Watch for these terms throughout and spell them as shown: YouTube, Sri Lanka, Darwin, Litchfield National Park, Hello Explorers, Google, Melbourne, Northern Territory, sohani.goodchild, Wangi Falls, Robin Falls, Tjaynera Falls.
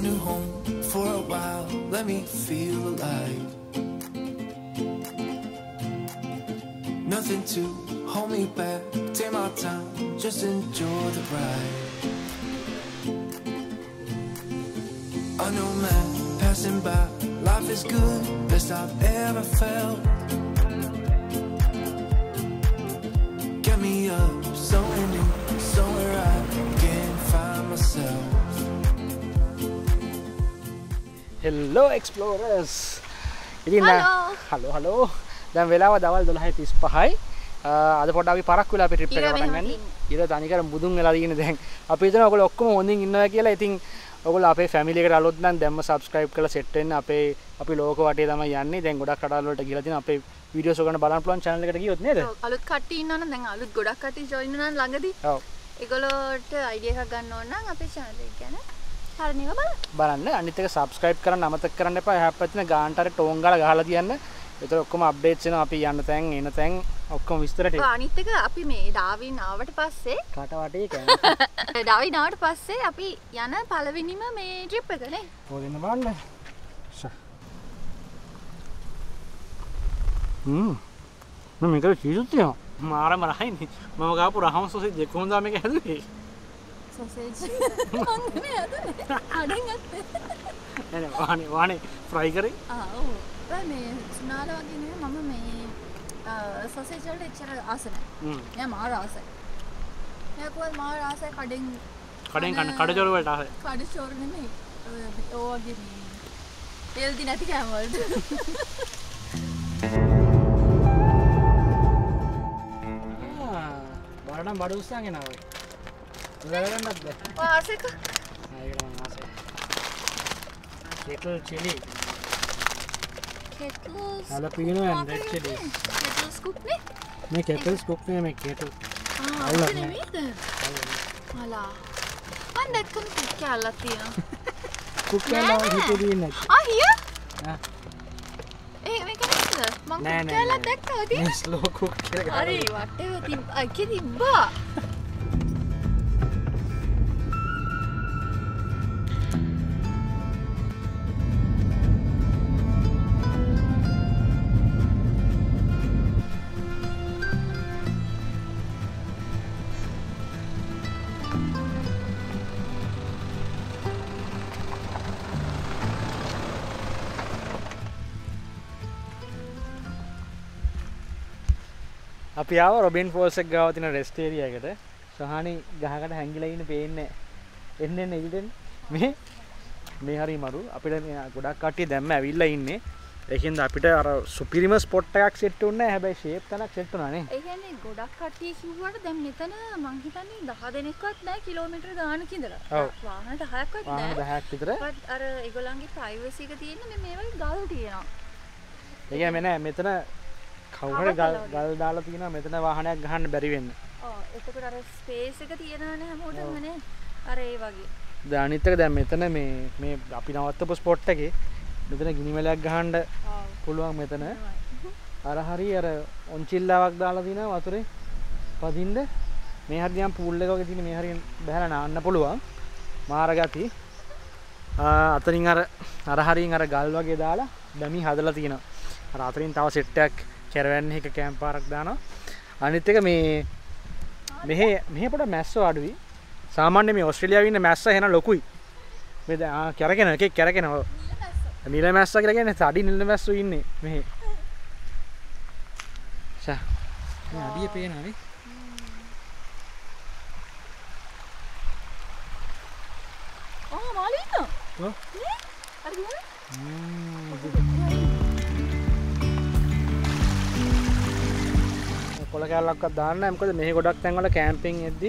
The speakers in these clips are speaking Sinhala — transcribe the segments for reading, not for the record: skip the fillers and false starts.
my new home for a while. Let me feel alive. Nothing to hold me back. Take my time, just enjoy the ride. Unknown man passing by. Life is good, best I've ever felt. Get me up, somewhere new, somewhere I can find myself. Hello Explorers! Hello! Then we have done this pahay. That's why we parak kula trip pega varangani. Ira danikar mudungaladi ne deng. Ape jana ogol okkom honding inna kiyala. I think ogol ape family ekata alot nan denma subscribe kala set wenna ape api loka wate thama yanne. Den godak kata walata gihila thina ape videos ogana balanna plan channel ekata giyot neda. Alot katti inna nan den alot godak katti join wenna langadi. Ow. Egolot idea ekak gannawa nan ape channel ek gana. Subscribe කරන්න අමතක කරන්න එපා. එහා පැත්තේ ගාන්ටාරේ ටෝන් ගාලා ගහලා තියන්න. ඒතර ඔක්කොම අප්ඩේට්ස් එනවා. අපි යන්න තැන් එන තැන් ඔක්කොම විස්තරට. ඔව් අනිත් එක අපි මේ ඩාවින් ආවට පස්සේ රට වටේ කෑම. ඩාවින් ආවට පස්සේ අපි යන පළවෙනිම මේ ට්‍රිප් එක නේ. හොයන්න බලන්න. මම මේකට චීස් තියනවා. මාරම රහින්නේ. මම ගාපු රහම සෝසෙජ් එක කොහොමද මේක හැදුවේ? Sausage. Fry curry? Oh, but me, Sunala, Mamma, me, sausage lecture arsenal. Yamara, I said, cutting and cut over at her. Cut it short in me. Oh, give me. Tell the netty camel. Badu sang in our way. Kettle chili. Kettle. Jalapeno and red chili. Kettle scoop ne? No kettle scoop ne, I kettle. Ah, what do you mean? Hala. One that can cook jalapeno. Cook jalapeno. Ah here? Yeah. Hey, I can do that. Mom, cook jalapeno. Slow cook. Arey, whatever. I can eat ba. අපි ආව රොබින් ෆෝල්ස් එක ගාව තියෙන රෙස්ට් ඒරියා එකට. සහානි ගහකට හැංගිලා ඉන්න පේන්නේ. එන්නේ ඉතින් මේ හරි මරු. අපිට ගොඩක් කට්ටිය දැම්ම ඇවිල්ලා ඉන්නේ. ඒකෙන්ද අපිට අර සුපිරිම ස්පොට් එකක් සෙට් වුණා. හැබැයි ෂේප් තනක් සෙට් වුණා නේ. ඒ කියන්නේ ගොඩක් කට්ටිය කිව්වට දැන් මෙතන මං හිතන්නේ 10 දෙනෙක්වත් නැහැ කිලෝමීටර ගානක ඉඳලා. වාහන 10ක්වත් නැහැ. වාහන 10ක් විතර. ඒත් අර ඒගොල්ලන්ගේ ප්‍රයිවසි එක තියෙන්නේ මේ වගේ ගල් තියෙනවා. ඒ කියන්නේ නෑ මෙතන කවුරුහරි ගල් දාලා තියෙනවා මෙතන වාහනයක් ගහන්න බැරි වෙන්න. ඔව් එතකොට අර ස්පේස් එක තියෙනවනේ හැමෝටම නේ. අර ඒ වගේ. දැන් අනිත් එක දැන් මෙතන මේ අපි නවත්තපු ස්පොට් එකේ මෙතන ගිනි මැලයක් ගහන්න පුළුවන් මෙතන. අර හරි අර ඔන්චිල්ලාවක් දාලා දිනවා වතුරේ පදින්න. මේ හරි නම් pool එක වගේ තියෙන මේ හරියෙන් බහලා නාන්න පුළුවන්. මාර ගති. අතනින් අර හරියෙන් අර ගල් වගේ දාලා බැමි හදලා තියෙනවා. අර අතරින් තව සෙට් එකක් caravan එක කැම්ප් පාරක් දානවා. අනිත් එක මේ මෙහෙ පොඩ මැස්සෝ අඩුයි. සාමාන්‍ය මේ ඕස්ට්‍රේලියාවේ ඉන්න මැස්සා එහෙනම් ලොකුයි. මේ දැන් කැරගෙන එකෙක් කැරගෙනවා. නිල මැස්සා කියලා කියන්නේ තඩි නිල මැස්සෝ ඉන්නේ මෙහෙ. ෂා. මේ අඩිය පේනවා නේ. ආ මාලිනා. ඔව්. අර ගියා. කොලකැලක් දාන්න මොකද මෙහි ගොඩක් තැන් වල කැම්පින් එද්දි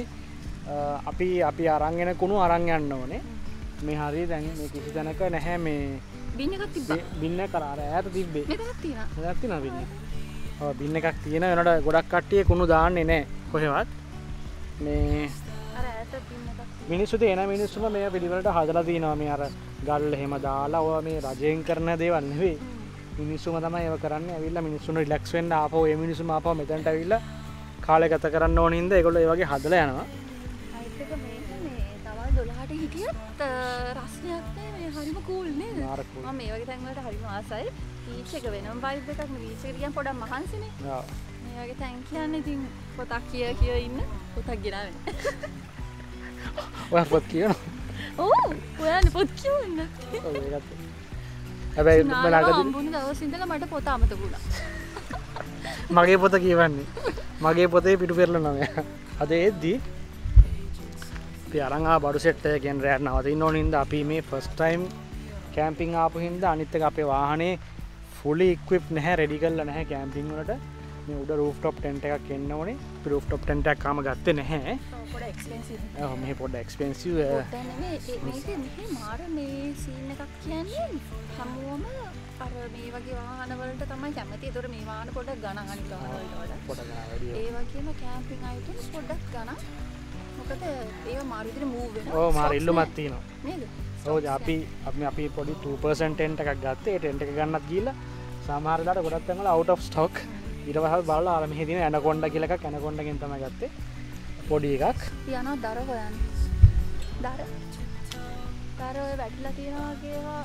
අපි අරන් එන කුණු අරන් යන්න ඕනේ. මේ හරිය දැන් මේ කිසි තැනක නැහැ මේ බින් එකක් තිබ්බා. බින් එක අර ඈත තිබ්බේ. මෙතනක් තියෙනවා. මෙතනක් තියෙනවා බින් එක. ඔව් බින් එකක් තියෙනවා. ඒනට ගොඩක් කට්ටිය කුණු දාන්නේ නැහැ කොහෙවත්. මේ අර ඈත බින් එකක්. මිනිස්සුද එන මිනිස්සුම මේ පිළිවෙලට හදලා තිනවා මේ අර ගල් එහෙම දාලා ඔය මේ රජයෙන් කරන දේවල් නෙවෙයි. මිනිස්සුම තමයි ඒක කරන්නේ. ඇවිල්ලා මිනිස්සුන් රිලැක්ස් වෙන්න ආපහු ඒ මිනිස්සුම ආපහු මෙතනට ඇවිල්ලා කාලය ගත කරන්න ඕන හින්දා ඒගොල්ලෝ ඒ වගේ හදලා යනවා. අයිත් එක මේක මේ තව 12ට හිටියත් රස්නයක් නැහැ මේ හරිම කූල් නේද? මම මේ වගේ තැන් වලට හරිම ආසයි. බීච් එක වෙනම vibe එකක් නේ. බීච් එකට ගියන් පොඩක් මහන්සිනේ. ඔව්. මේ වගේ තැන් කියන්නේ ඉතින් පොතක් කිය ඉන්න පොතක් ගෙනාවෙන. ඔයා පොත් කියනවා? ඔව්. ඔයා පොත් කියනවා. ඔව් ඒකත්. හැබැයි බලාගත්තා. අම්බුනේ දවස් ඉඳලා මට පොත අමතක වුණා. මගේ පොත කියවන්නේ. මගේ පොතේ පිටු පෙරලනවා මෙයා. අද එද්දි පියාරංගා බඩු සෙට් එකෙන් රැට නවතින්න ඕන ඉඳ අපි මේ ෆස්ට් ටයිම් කැම්පින් ආපු හින්දා අනිත් එක අපේ වාහනේ ෆුලි ඉක්විප් නැහැ, රෙඩි කරලා නැහැ කැම්පින් වලට. මේ උඩ රූෆ් টপ ටෙන්ට් එකක් එන්න ඕනේ. අපි රූෆ් টপ ටෙන්ට් එකක් ආම ගත්තේ නැහැ. පොඩ එක්ස්පෙන්සිව්. ඔව් මේ පොඩ එක්ස්පෙන්සිව්. පොඩ නෙමෙයි මේක මාර මේ සීන් එකක් කියන්නේ හැමෝම අර මේ වගේ වාහන වලට තමයි කැමති. ඒතොර මේ වාහන පොඩක් ගණන් අනිත් වාහන වලට පොඩ ගණන් වැඩි. ඒ වගේම කැම්පින් අයිටම්ස් පොඩක් ගණන්. මොකද ඒවා මාරු විදිහට මූව් වෙනවා. ඔව් මාරු ඉල්ලුමක් තියෙනවා. නේද? ඔව් අපි පොඩි 2% ටෙන්ට් එකක් ගත්තේ. ඒ ටෙන්ට් එක ගන්නත් ගිහිල්ලා සමහර දාට ගොඩක් තැන් වල out of stock. ඊට පස්සේ බලලා අර මෙහි තියෙන ඇනකොන්ඩා කියලා එකක් ඇනකොන්ඩාගෙන් තමයි ගත්තේ. පොඩි එකක්. තියනවා දර හොයන්න. දර. දර ඔය වැටිලා තියනවා කියලා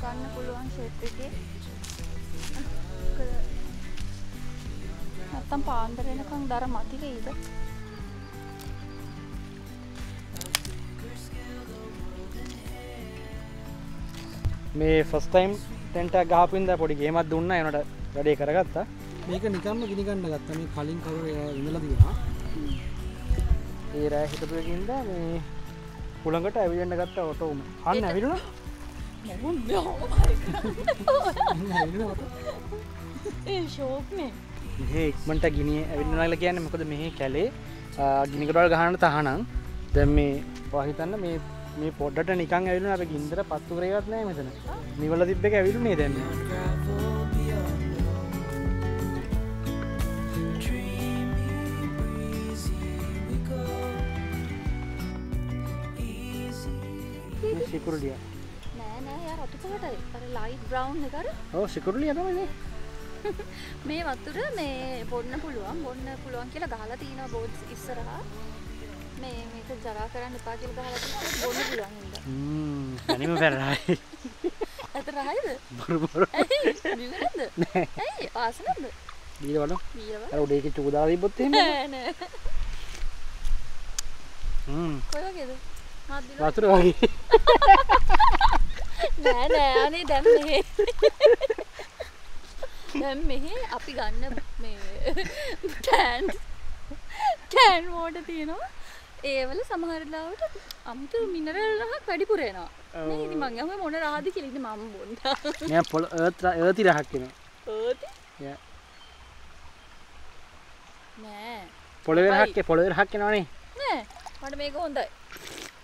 ගන්න පුළුවන් ෂේප් එකේ. නැත්තම් පාන්දර එනකන් දර මතක ඉද. මේ ෆස්ට් ටයිම් ටෙන්ට් එක ගහපු ඉඳලා පොඩි ගේමක් දුන්නා. ඒනට වැඩේ කරගත්තා. මේක නිකම්ම ගිනි ගන්න ගත්තා. මේ කලින් කවුරු ඉඳලා තිබුණා. ඒ රෑ හිටපු එකින්ද මේ කුලඟට ඇවිල්ලා ගත්තා ඔටෝම. අන්න ඇවිල්ලා Oh no! Oh my God! ඒ ෂෝක් නේ. මේ ඉක්මනට ගිනි ඇවිල්ලා කියන්නේ මොකද මෙහි කැලේ ගිනි ගඩොල් ගහන්න තහනම්. දැන් මේ වහිතන්න මේ පොඩට නිකන් ඇවිල්ලා අපේ ගින්දර පත්තුරේවත් නැහැ මෙතන. නිවල තිබ්බ එක ඇවිල්ුනේ දැන් මේ. මේ සිකුරුලිය light brown එකර ඔව් සිකුරුලිය තමයි මේ වතුර මේ බොන්න පුළුවන් කියලා ගහලා තිනවා බෝඩ්ස් ඉස්සරහා මේක ජරා කරන්න එපා කියලා ගහලා තිනවා බොන්න පුළුවන් නේද අනිම වැරහයි අතරහයිද බොර නිලද ඇයි ආසනද බීරවල අර උඩේ කිච්චු දාලා තිබ්බොත් එහෙම නෑ කොහොමද වතුර වගේ නෑ නෑ අනේ දැන් මෙහි අපි ගන්න මේ කෑන් වෝටර් තියෙනවා ඒවල සමහර ලාවට අමුතු මිනරල් රහක් වැඩිපුර එනවා නේ ඉතින් මං යහුවේ මොන රහද කියලා ඉතින් මම බොන්නා නෑ පොළ ඒති රහක් එනවා ඒති නෑ පොළවේ රහක් එනවනේ නෑ මට මේක හොඳයි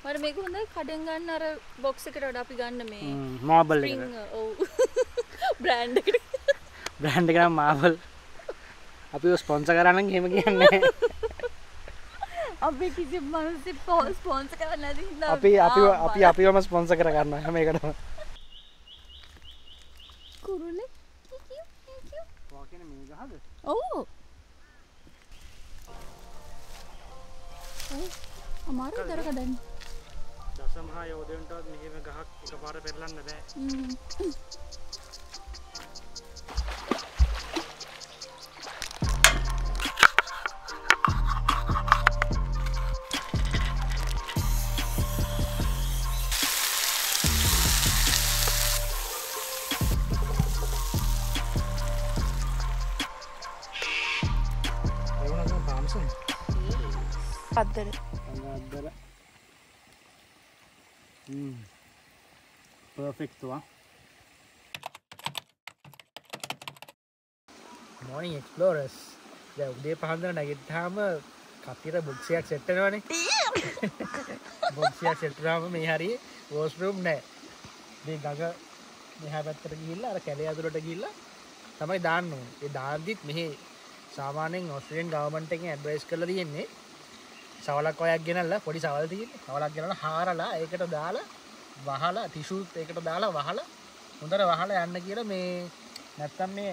මට මේක හොඳයි කඩෙන් ගන්න අර බොක්ස් එකට වඩා අපි ගන්න මේ මාබල් එක. ඔව්. බ්‍රෑන්ඩ් එකට මාබල්. අපිව ස්පොන්සර් කරා නම් එහෙම කියන්නේ නැහැ. අපි කිසිම මිනිස්සු ස්පොන්සර් කරන්නේ නැති. අපිවම ස්පොන්සර් කර ගන්නවා හැම එකටම. කුරුලේ කිකියු. වාකනේ මිනි ගහද? ඔව්. අමාරු දර ගදන්නේ. සමහා යෝදෙන්ටවත් මෙහෙම ගහක් එකපාර පෙරලන්න බෑ. ඒ වුණාම පාම්සන්. අද්දර. Perfect one. Morning explorers. දැන් උදේ පහන්දර නැගිට්ටාම කපිර බොක්ස් එකක් සෙට් වෙනවනේ. බොක්ස් එකක් සෙට් කරාම මේ හරිය වෝස්රූම් නැහැ. මේ ගඟ මෙහා පැත්තට ගිහිල්ලා අර කැලේ අතුරට ගිහිල්ලා තමයි දාන්න ඕනේ. ඒ දාද්දිත් මෙහි සාමාන්‍යයෙන් ඔස්ට්‍රේලියානු ගවර්න්මන්ට් එකෙන් ඇඩ්වයිස් කරලා තියෙන්නේ සවලක් වයක් ගෙනල්ලා පොඩි සවල් තියෙන්නේ. සවලක් ගෙනල්ලා හාරලා ඒකට දාලා වහලා ටිෂුත් ඒකට දාලා වහලා හොඳට වහලා යන්න කියලා මේ නැත්තම් මේ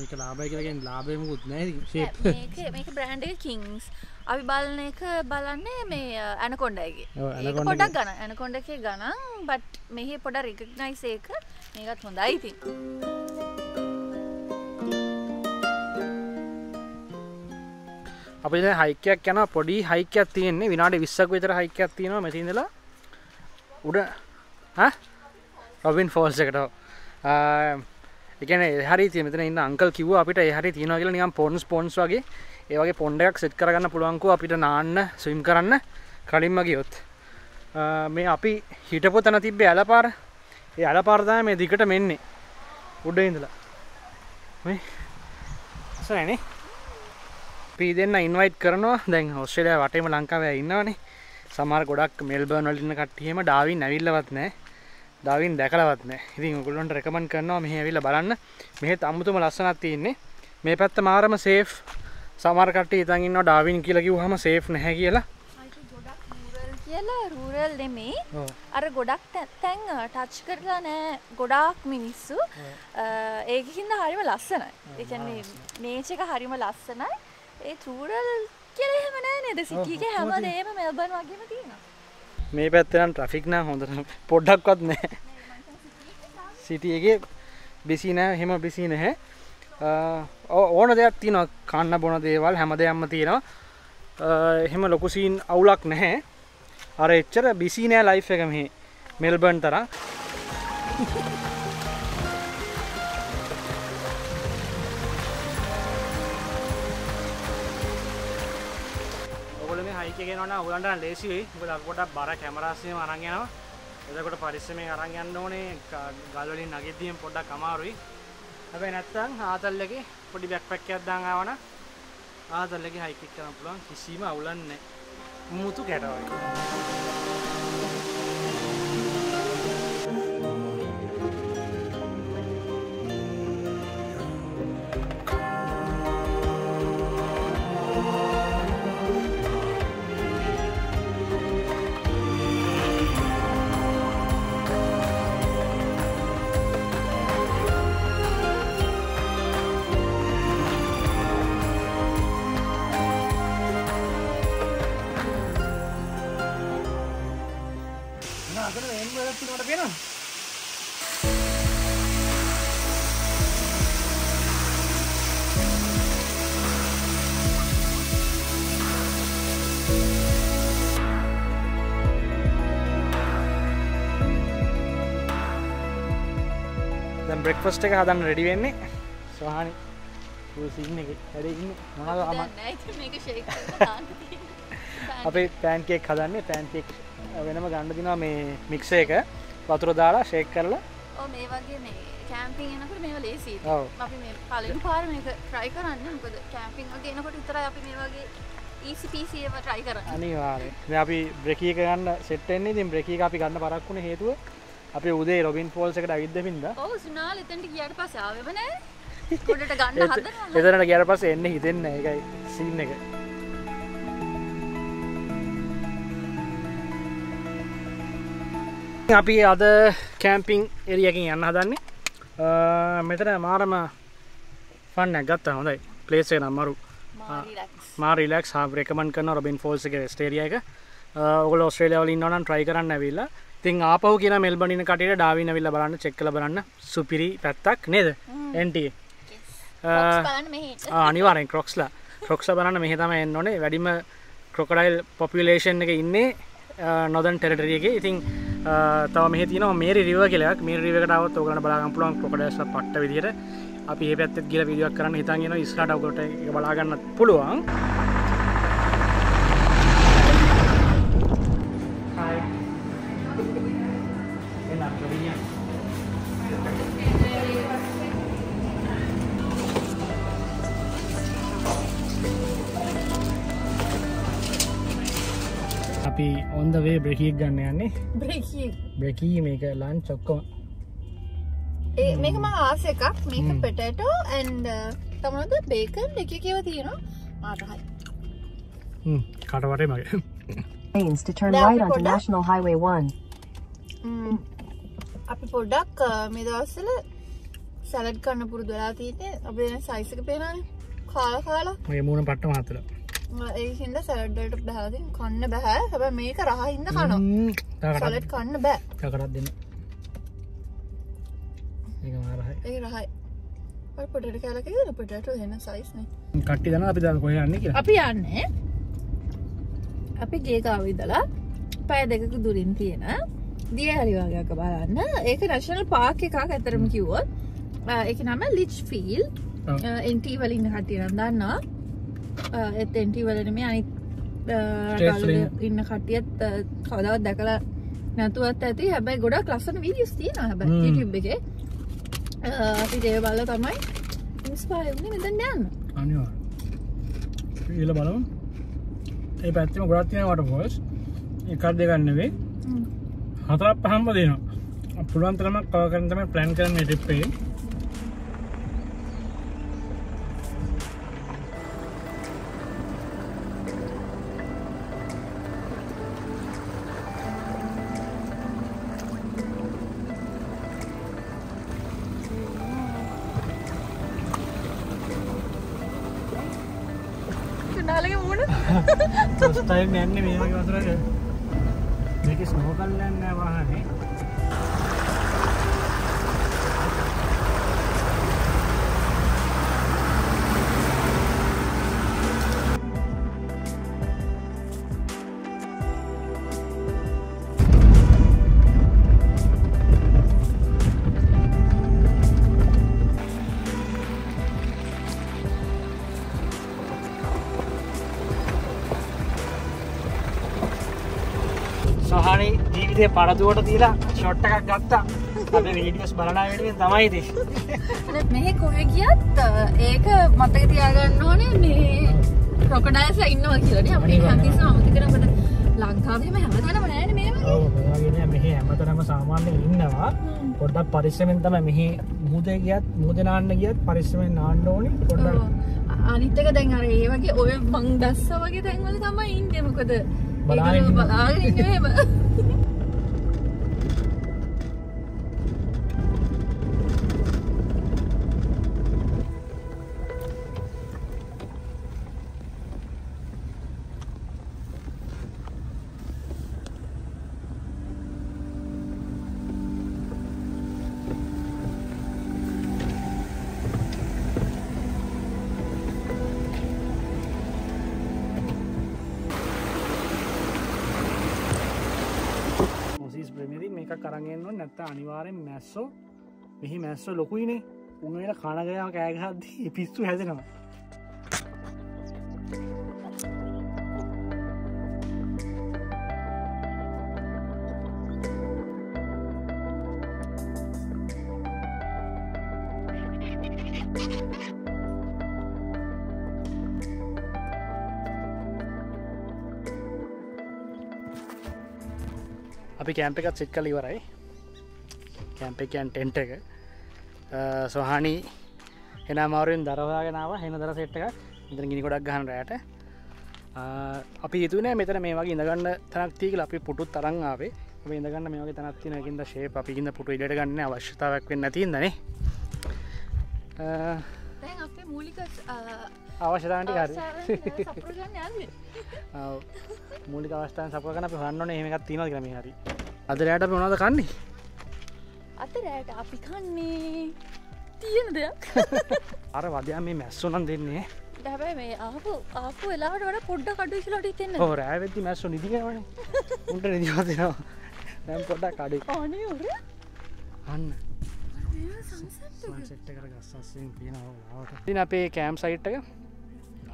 මේක ලාභයි කියලා කියන්නේ ලාභේ මොකුත් නෑ ෂේප්. මේක බ්‍රෑන්ඩ් එක කිංග්ස්. අපි බලන එක බලන්නේ මේ ඇනකොන්ඩාගේ. ඒක පොඩක් ගාන. ඇනකොන්ඩා එකේ ගානක් but මෙහි පොඩ රිකග්නයිස් එක මේකත් හොඳයි ඉතින්. අපිට හයිකයක් යනවා පොඩි හයිකයක් තියෙන්නේ විනාඩි 20ක් විතර හයිකයක් තියෙනවා මෙතන ඉඳලා උඩ හා රොබින් ෆෝල්ස් එකට. ඒ කියන්නේ හරියට මෙතන ඉන්න අංකල් කිව්වා අපිට ඒ හරිය තියෙනවා කියලා නිකන් පොන්ස් වගේ ඒ වගේ පොන්ඩ් එකක් සෙට් කරගන්න පුළුවන්කෝ අපිට නාන්න ස්විම් කරන්න කලින්ම ගියොත්. මේ අපි හිටපු තැන තිබ්බේ ඇලපාර. ඒ ඇලපාර තමයි මේ දිගට මෙන්නේ උඩ ඉඳලා. මේ සරණේ අපි දෙන්න ඉන්වයිට් කරනවා. දැන් ඕස්ට්‍රේලියාව වටේම ලංකාවේ ඉන්නවනේ. සමහර ගොඩක් මෙල්බර්න් වල ඉන්න කට්ටියම ඩාවින් ඇවිල්ලවත් නැහැ. ඩාවින් දැකලවත් නැහැ. ඉතින් ඔයගොල්ලන්ට රෙකමන්ඩ් කරනවා මෙහි ඇවිල්ලා බලන්න. මෙහෙත් අමුතුම ලස්සනක් තියෙන්නේ. මේ පැත්ත මාරම සේෆ්. සමහර කට්ටිය ඉතින් ඉන්නවා ඩාවින් කියලා කිව්වහම සේෆ් නැහැ කියලා. අයිති ගොඩක් රූරල් කියලා රූරල් නෙමෙයි. අර ගොඩක් තැන් ටච් කරලා නැහැ. ගොඩාක් මිනිස්සු. ඒකකින්ද හරිම ලස්සනයි. ඒ කියන්නේ මේච් එක හරිම ලස්සනයි. ඒත් රූරල් කියලා එහෙම නෑ නේද සිටියේ හැමදේම මෙල්බර්න් වගේම තියෙනවා මේ පැත්තේ නම් ට්‍රැෆික් නම් හොඳට පොඩ්ඩක්වත් නෑ සිටි එකේ බිසි නෑ එහෙම බිසි නෑ ඕන දෙයක් තියෙනවා කන්න බොන දේවල් හැමදේම තියෙනවා එහෙම ලොකු සීන් අවුලක් නැහැ අර එච්චර බිසි නෑ ලයිෆ් එක මෙහි මෙල්බර්න් තරම් ඔයාලට ලේසි වෙයි. මොකද අරකට බර කැමරාස් එහෙම අරන් යනවා. එතකොට පරිස්සමෙන් අරන් යන්න ඕනේ. ගල් වලින් නගෙද්දීම පොඩ්ඩක් අමාරුයි. හැබැයි නැත්තම් ආතල් එකේ පොඩි බෑක්පැක් එකක් දාන් ආවනම් ආතල් එකේ හයික් එක කරන්න පුළුවන්. කිසිම අවුලක් නැහැ. මුතු කැට breakfast එක හදන්න ready වෙන්නේ සෝහානි කුසින් එකේ හැරෙ ඉන්නේ මොනවද අම නෑ ඉතින් මේක shake කරලා දාන්න තියෙනවා අපි pancake හදන්නේ pancake වෙනම ගන්න දිනවා මේ mixer එක වතුර දාලා shake කරලා ඔව් මේ වගේ මේ camping යනකොට මේවා ලේසියි අපි මේ පළවෙනි පාර මේක try කරන්නේ මොකද camping වගේ එනකොට විතරයි අපි මේ වගේ easy peasy ඒවා try කරන්නේ අනිවාර්යයෙන් දැන් අපි brekkie එක ගන්න set වෙන්නේ ඉතින් brekkie එක අපි ගන්න පරක් වුණේ හේතුව අපි උදේ රොබින් ෆෝල්ස් එකට ඇවිත් දෙමින්දා. ඔව් සුනාල් එතනට ගියාට පස්සේ ආවෙම නෑ. කොඩට ගන්න හදනවා. එතනට ගියාට පස්සේ එන්නේ හිතෙන්නේ නෑ. ඒකයි සීන් එක. අපි අද කැම්පින් ඒරියකින් යන්න හදන්නේ. මෙතන මාරම ෆන් එකක් ගත්තා. හොඳයි. ප්ලේස් එක නම් අමාරු. මා රිලැක්ස් හා රෙකමන්ඩ් කරනවා රොබින් ෆෝල්ස් එකේ රෙස්ට් ඒරියා එක. ඔයගොල්ලෝ ඔස්ට්‍රේලියාව වල ඉන්නවා නම් try කරන්න ඇවිල්ලා. ඉතින් ආපහු කියන මෙල්බර්න් ඉන්න කට්ටියට ඩාවින් අවිල්ලා බලන්න චෙක් කරලා බලන්න සුපිරි පැත්තක් නේද NT අනිවාර්යෙන් ක්‍රොක්ස්ලා බලන්න මෙහෙ තමයි එන්න ඕනේ වැඩිම ක්‍රොකොඩයිල් පොපියුලේෂන් එක ඉන්නේ නොදර්න් ටෙරිටරි එකේ. ඉතින් තව මෙහෙ තියෙනවා මේරි රිවර් කියලා එකක්. මේරි රිවර් එකට આવොත් ඔයගොල්ලන්ට බලා ගන්න පුළුවන් ක්‍රොකොඩයිල්ස්ලා පට්ට විදියට. අපි මේ පැත්තෙත් ගිහලා වීඩියෝක් කරන්න හිතන් යනවා ඉස්සරහට ඔයගොල්ලන්ට ඒක බලා ගන්නත් පුළුවන්. ඔන් ද වේ බ්‍රෙකී ගන්න යන්නේ බ්‍රෙකී මේක ලන්ච් ඔක්කොම මේක මම ආස එකක් මේක potato and තමුණුද bacon එකේ කියව තියෙනවා මාතහයි කටවරේ මගේ means to turn right onto National Highway 1 අපි පොඩ්ඩක් මේ දවස්වල සලාඩ් කන්න පුරුදු වෙලා තියෙන්නේ අපි දැන් සයිස් එක පේනවානේ කාලා කාලා මගේ මූණ පට්ටම හතලා ඒකින්ද සලාඩ් වලට බහලා තින් කන්න බෑ හැබැයි මේක රහින්න කනවා සලාඩ් කන්න බෑ කකටක් දෙන්න මේක මා රහයි ඒක රහයි අපි පොටේටෝ කාලා කියලා පොටේටෝ එන සයිස් නේ කට්ටි දානවා අපි දැන් කොහේ යන්නේ කියලා අපි යන්නේ අපි ගේ ගාව ඉඳලා පය දෙකක දුරින් තියෙන දිය හරි වගේක බලන්න ඒක national park එකක් අතරම කිව්වොත් ඒක නම ලිච්ෆීල්ඩ් එන්ටි වල ඉන්න කට්ටිය නම් දන්නවා ඒත් එන්ටි වල නෙමෙයි අනිත් රටවල ඉන්න කට්ටියත් කවදාවත් දැකලා නැතුවත් ඇති හැබැයි ගොඩක් ලස්සන වීඩියෝස් තියෙනවා හැබැයි YouTube එකේ අපි ඒක බලලා තමයි ඉන්ස්පයර් වුනේ මම දැන් යන්න අනිවාර්යයෙන් ඊළ බලමු ඒ පැත්තෙම ගොඩක් තියෙනවා වටර්ෆෝල්ස් එකක් දෙකක් නෙවෙයි හතරක් පහක්ම දෙනවා පුළුවන් තරමක් කව කරන්න තමයි plan කරන්නේ මේ trip එකේ First time I am here. There is snow land there. They are doing this. Short time gatta. Our videos banana video damai thi. But me koi kiya ta ek matte tiyagan no ne crocodile sa inno akhila ne. Apne khanti sa amati karna bana langka bhi me hamata na banana me. Oh, again me hamata na ma saman ne inna va. Orda parishmen ta me mude kiya mude naan ne kiya parishmen naan no ne. Orda anitya ka dengar ei vaki oye bangdassa vaki dengal thamma inne mukada. Banana inne. අනිවාර්යෙන් මැස්සෝ මෙහි මැස්සෝ ලොකුයිනේ උන් වල කන ගෑම කෑ ගහද්දී පිස්සු හැදෙනවා අපි කැම්ප් එකත් සෙට් කරලා ඉවරයි camp and tent එක so hani hena maruin darawagen aawa hena dara set ekak මෙතන ගිනි ගොඩක් ගහන රැයට අපි හිතුනේ මෙතන මේ වගේ ඉඳ ගන්න තනක් තිය කියලා අපි පුටුත් තරන් ආවේ අපි ඉඳ ගන්න මේ වගේ තනක් තියෙන එකින්ද shape අපි ඉඳ පුටු ඉඩට ගන්න නෑ අවශ්‍යතාවයක් වෙන්නේ නැති ඉඳනේ දැන් අපේ මූලික අවශ්‍යතාවන් ටික හරි සපුර ගන්න යන්නේ ඔව් මූලික අවස්ථාන් සපුර ගන්න අපි හොයන්න ඕනේ එහෙම එකක් තියෙනවද කියලා මේ හරි අද රැයට අපි මොනවද කන්නේ අතරට අපි කන්නේ තියෙන දෙයක් අර වදයා මේ මැස්සෝ නම් දෙන්නේ හැබැයි මේ ආපු වෙලාවට වඩා පොඩ්ඩක් අඩුයි කියලා හිතේ ඉන්නේ ඔව් රෑ වෙද්දි මැස්සෝ නිදිනවනේ උන්ට නිදිවා දෙනවා දැන් පොඩ්ඩක් අඩුයි අනේ ඔරේ අන්න මේ සංසෙට් එක කරගස්සස්සෙන් පේනවා ආවට ඉතින් අපේ කැම්ප් සයිට් එක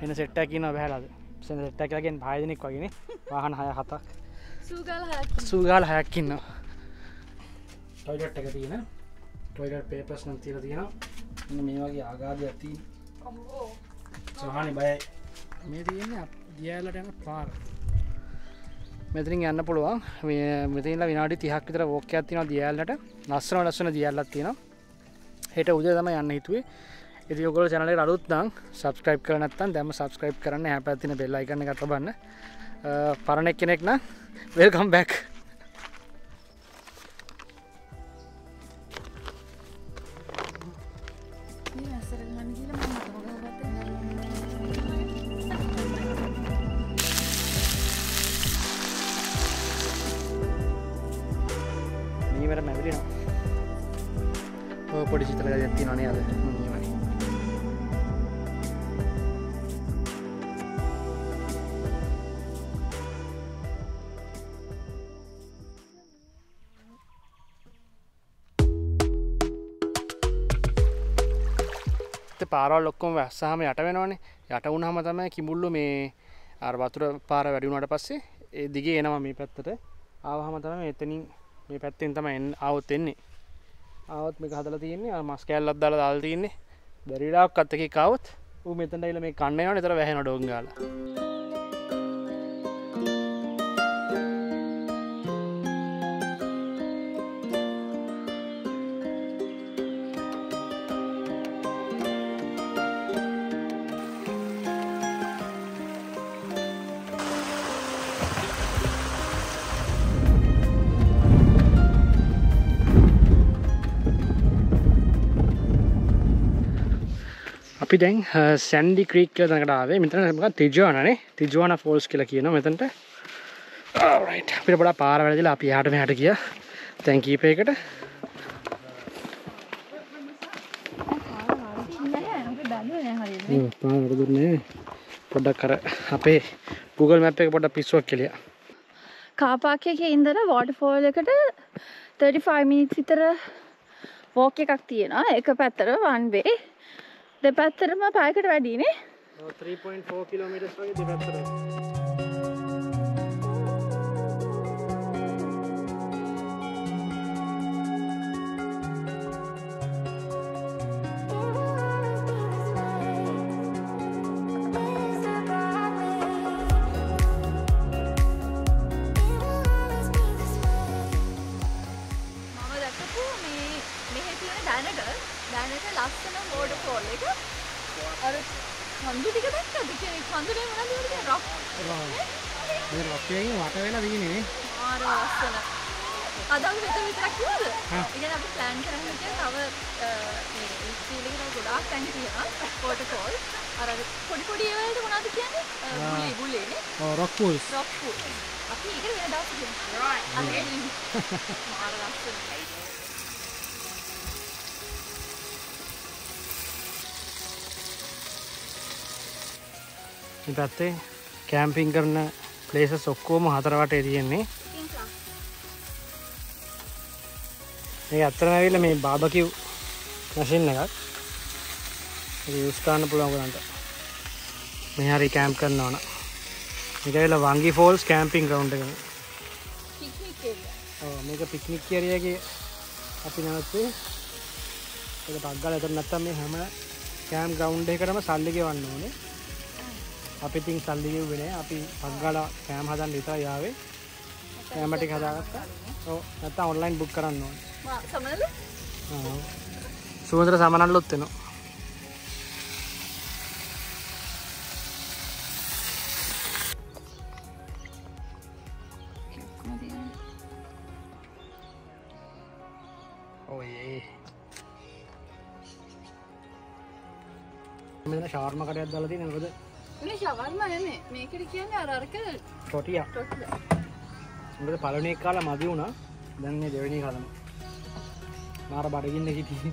වෙන සෙට් එකක් කියනවා බහැලාද සෙන් සෙට් එකක් කියලා කියන්නේ 5 දිනක් වගේනේ වාහන 6 7ක් සූගාල 6ක් ඉන්නවා टॉयलेट का तीन है, टॉयलेट पेपर्स नंती रहती है ना, इनमें मेवा की आगाज आती, सुहानी भाई, मेरी ये ना दिया लड़े ना पार, मेरे लिए अन्ना पड़वा, मेरे लिए ना विनाडी तिहाक की तरह वो क्या तीनों दिया लड़े, नाश्ता वाला सुना दिया लड़ती है ना, हेटा उधर जाना यान नहीं तुए इधर योगल चैनल के आरुत दांग सब्सक्राइब करना तन दम सब्सक्राइब करने यहाँ पे तीन बेल आइकन का तब अन्ना फारने किनेक ना वेलकम बैक पड़ी चित्र का जत्ती नाने आते हैं ये वाली तो पारा लोग को वैसा हमें आटा बनाने आटा उन्हें हम बताएं कि मूल्य में आर बातुरा पारा वैरी उन्हारे पास से दिखे एना हमें पैतर है आव हम बताएं इतनी में पैतर इंतज़ाम एन आओ तेरने आवत में खादला थी इन्हें और मास्केल लद्दा लद्दा डालती इन्हें बरीड़ा आप कत्ते की कावत वो मेतन डाइल में कांडे याने तरह वह ना डोंगे आला අපි දැන් සැන්ඩි ක්‍රීක් කියලා තැනකට ආවේ. මෙතන මොකක්ද තිජුවානනේ. තිජුවාන ෆෝල්ස් කියලා කියනවා මෙතනට. ඔරයිට්. අපිට පොඩක් පාර වැරදිලා අපි එහාට මෙහාට ගියා. දැන් කීප එකට. පාර වැරදුනේ. පොඩක් අර අපේ Google Map එක පොඩක් පිස්සුවක් කියලා. කාපාක්කේ ඉඳලා වෝටර්ෆෝල් එකට 35 minutes විතර walk එකක් තියෙනවා. එක පැත්තට one way. The pathar ma packet wadi ne? 3.4 kilometers wadi the pathar. ඉතත් කැම්පින් කරන ප්ලේසස් ඔක්කොම හතරවටේ තියෙන්නේ. මේ අතරම ඇවිල්ලා මේ බාබකියු මැෂින් එකක්. ඒක යූස් කරන්න පුළුවන් උගලන්ට. මේ හරි කැම්ප් කරනවා න ะ. මේක ඇවිල්ලා වංගි ෆෝල්ස් කැම්පින් ග්‍රවුන්ඩ් එක. Picnic area. ඔව් මේක පික්නික් ඒරියාගේ අපි නැවතුනේ. ඒක පග්ගල ඇතර නැත්තම් මේ හැම කැම්ප් ග්‍රවුන්ඩ් එකකටම සල්ලි ගෙවන්න ඕනේ. අපි තින් සල්ලි ගෙවුවේ නැහැ. අපි පග්ගලා කැම්ප් හදන්න විතරයි ආවේ. කැම්ප් ටික හදාගත්තා. ඔව් නැත්තම් ඔන්ලයින් බුක් කරන්න ඕනේ. මා සමනල? ආ. සුමන්තර සමනල්ලොත් වෙනවා. ඔයයි. මම ෂාර්ම කඩයක් දාලා තියෙනවා මොකද? මේ ෂවර්මා නෙමෙයි මේකට කියන්නේ අර අරක ටොටියා ටොටියා මොකද පළවෙනි එක කාලා මදි වුණා දැන් මේ දෙවෙනි එක හදනවා මාර බඩගින්න කිටි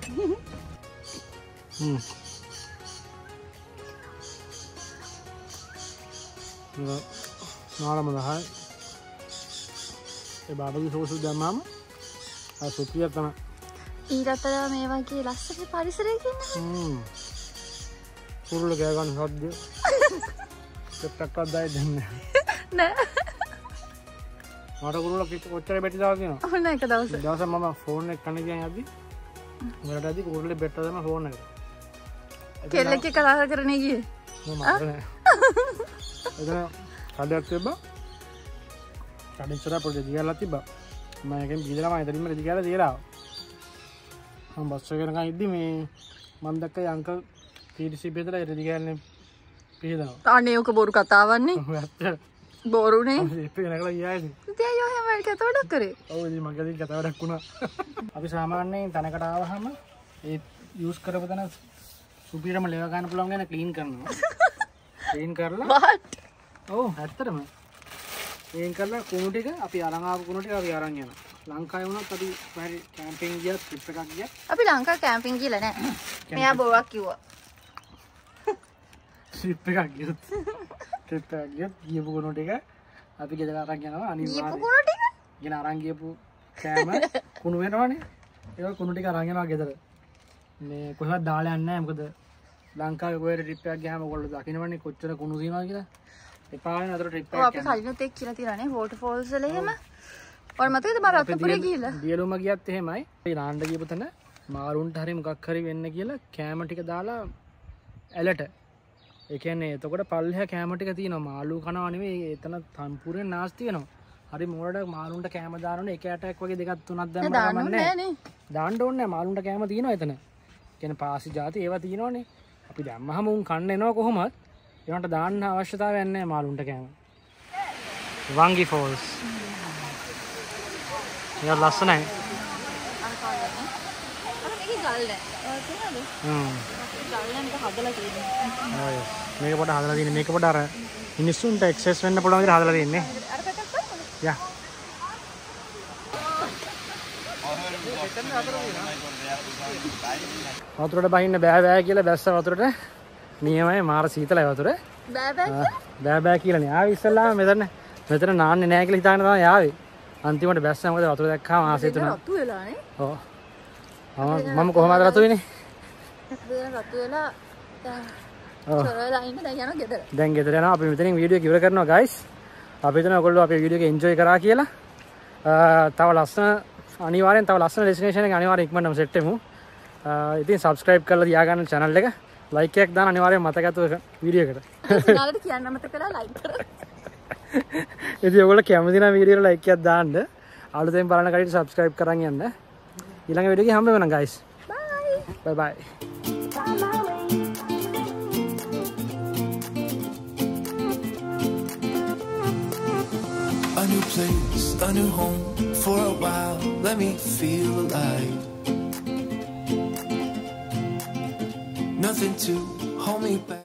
නාරම දහයි ඒ බාබගේ සෝසු දැම්මාම ආ සුපිය තමයි ඊටතර මේ වගේ ලස්සන පරිසරයක ඉන්න පුරුල ගෑ ගන්න හොද්ද टक्कर दाय धन्य ना हमारा गुरु लोग कितने उच्चरे बैठे जाओगे ना और नहीं कदाओ से जाओ से मामा फोन ने करने जाएं अभी मेरा दादी गुरु ले बैठता था मैं फोन नहीं केले के कलाकार करने की ना मारने इधर साढ़े आठ बा साढ़े चौरा पड़े दिया लाती बा मैं कहीं बीजरा माय तभी मेरे दिया ला Ang basta ka na kahit di may mandak kay uncle. Pirisi betra ay radigal ni pihidano. Taane yung kaboru katawan ni? Boru ni? Pinaglagyay ni. Tiya yung himay katawadak kare. Oo, di magkadi katawadak kuna. Abi samaan ni tanay katawa hama. It use kare pata na supira malega kana pulang na clean karna. Clean karla. What? Oh, hatter man. Clean karla kunuti ka. Abi arang ab kunuti abi arang yana. Lanka yung na tabi may camping giya, trip ka giya. Abi Lanka camping gila na. Maya bawa kiwa. Trip ka giya. Trip ka giya. Giya po kunuti ka. Abi giya arang yana na ani. Giya po kunuti ka. Giya arang giya po kama. Kunuti na ani. Ikaw kunuti ka arang yana giya dal. Me kusa dal yan na amkada. Lanka yung trip ka giya mo gulo dakin naman ni kuchera kunuti na giya. Iparin na tro trip ka. Abi kali no tek kila tira na waterfalls le hema. और मतलब तुम्हारा तो पूरे गीला डीएलओ में गया थे माय ईरान डगी पता ना मारून ठारे मुका खरी වෙන්න කියලා කැමටි එක දාලා ඇලට ඒ කියන්නේ එතකොට පල්ලෙහා කැමටි එක තියෙනවා මාළු කනවා නෙමෙයි එතන සම්පූර්ණ නාස්ති වෙනවා හරි මෝරට මාළුන්ට කැම දානවනේ එක ඇටයක් වගේ දෙකක් තුනක් දැම්ම ගමන්නේ දාන්න ඕනේ නැහැ මාළුන්ට කැම තියෙනවා එතන කියන්නේ පාසි જાති ඒවා තියෙනවනේ අපි දැම්මහම උන් කන්න එනවා කොහොමද ඒනට දාන්න අවශ්‍යතාවයක් නැහැ මාළුන්ට කැම වංගි ෆෝල්ස් यार लास्ट ना है। मेरी गाल है। क्या है? गाल है मेरा हाथ लगा दीजिए। ओह मेरे को बड़ा हाथ लगा दीजिए मेरे को बड़ा रहा है। इनिशियल तो एक्सेस में ना पड़ा मेरे हाथ लगा दीजिए। या। वातुर डे बाहिन ने बैग बैग किया ले बैस्सा वातुर डे नियम है मार सीता ले वातुर डे। बैग बैग किया नहीं आवे इससे लाम मेरे ने नान ने नेकली तान था यार අන්තිමට බැස්සම මොකද වතුර දැක්කම ආසෙ තුන රතු වෙලා නේ ඔව් මම කොහමද රතු වෙන්නේ රතු වෙලා සරලා ඉන්න දැන් යනවා ගෙදර දැන් ගෙදර යනවා අපි මෙතනින් වීඩියෝ එක ඉවර කරනවා guys අපි හිතනවා ඔයගොල්ලෝ අපේ වීඩියෝ එක එන්ජොයි කරා කියලා තව ලස්සන ඩෙස්ටිනේෂන් එක අනිවාර්යෙන් ඉක්මනටම සෙට් වෙමු ඉතින් subscribe කරලා තියාගන්න channel එක like එකක් දාන්න අනිවාර්යෙන් මතකතුව වීඩියෝ එකට ඊළඟට කියන්න මතක කරලා like කරන්න ඉතින් ඔයගොල්ලෝ කැමති නම් වීඩියෝ එක ලයික් එකක් දාන්න අලුතෙන් බලන කට්ටිය subscribe කරන් යන්න ඊළඟ වීඩියෝ එකේ හම්බ වෙනවා guys bye bye bye A new place, a new home for a while let me feel alive Nothing to hold me back